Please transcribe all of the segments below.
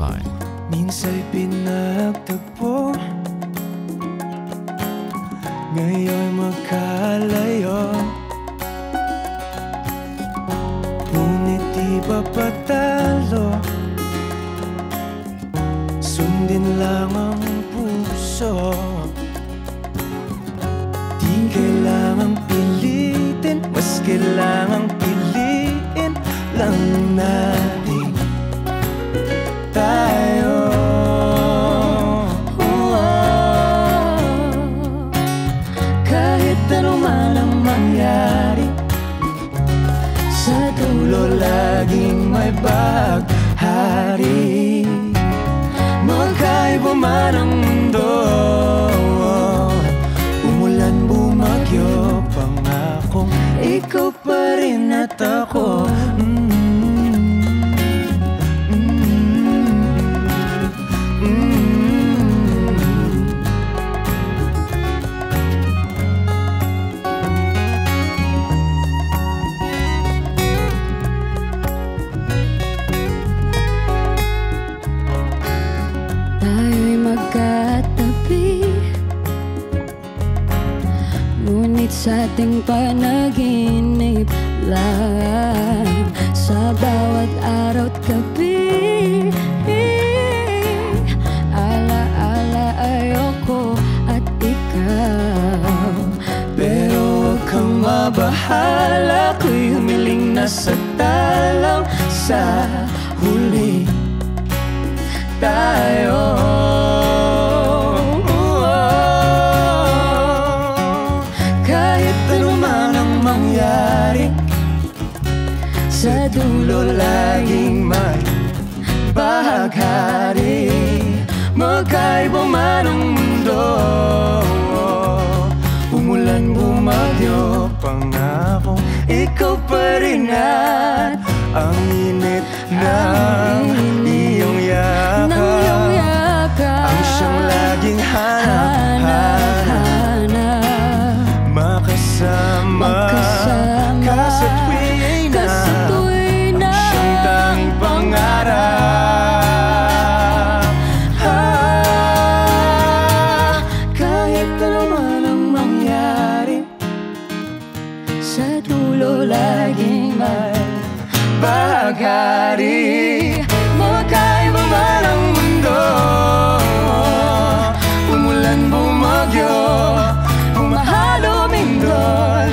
107.5. Minsa'y pinagtagpo, ngayon magkalayo. Ngunit di ba patalo? Sundin lang ang puso. Di kailangang pilitin, mas kailangang piliin lang natin tayo. Kahit anong man ang mangyari, sa dulo laging may baghari. Magkaiba man ang mundo, umulan, bumagyo, pangakong ikaw pa rin at ako. Tayo'y magkatabi, ngunit sa ating panaginip lang, sa bawat araw at gabi. Ala-ala ayoko at ikaw, pero huwag kang mabahala. Ako'y humiling na sa talang sa huli tayo. Kahit ano man ang mangyari, sa dulo laging may baghari. Magkaiba man ang mundo, umulan, bumagyo, pangako ikaw pa rin at ang init ng iyong yakap, ang siyang laging hanap-hanap, makasama ka sa tuwing na, ang siyang tanging pangarap. Kahit ano man ang mangyari, sa dulo laging may baghari. Magkaiba man ang mundo, umulan, bumagyo, bumahalo, mindol,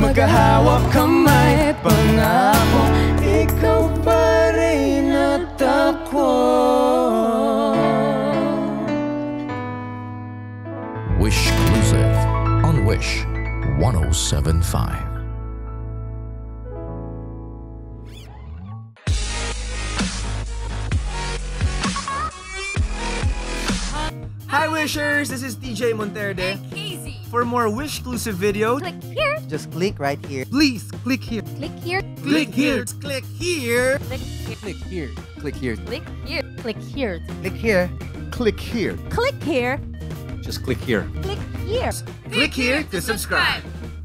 magkahawak kamay, pangako ikaw pa rin at ako. Wishclusive on Wish 107.5. Hi Wishers! This is TJ Monterde. For more Wishclusive video, click here. Just click right here. Please, click here. Click here. Click here. Click here. Click here. Click here. Click here. Click here. Click here. Click here. Click here. Click here. Just click here. Click here. Click here to subscribe.